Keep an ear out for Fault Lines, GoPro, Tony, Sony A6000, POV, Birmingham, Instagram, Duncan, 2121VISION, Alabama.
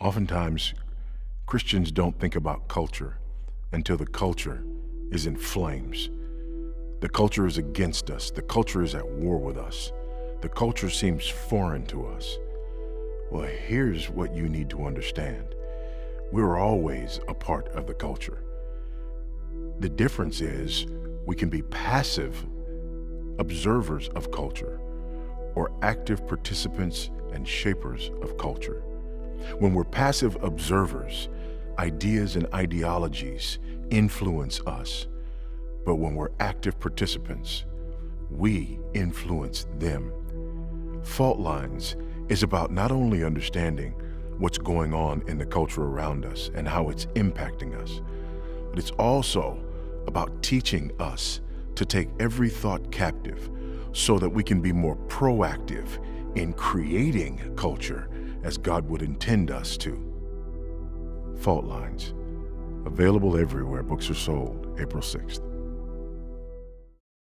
Oftentimes, Christians don't think about culture until the culture is in flames. The culture is against us. The culture is at war with us. The culture seems foreign to us. Well, here's what you need to understand. We're always a part of the culture. The difference is we can be passive observers of culture or active participants and shapers of culture. When we're passive observers, ideas and ideologies influence us. But when we're active participants, we influence them. Fault Lines is about not only understanding what's going on in the culture around us and how it's impacting us, but it's also about teaching us to take every thought captive so that we can be more proactive in creating culture as God would intend us to. Fault Lines, available everywhere books are sold, April 6th.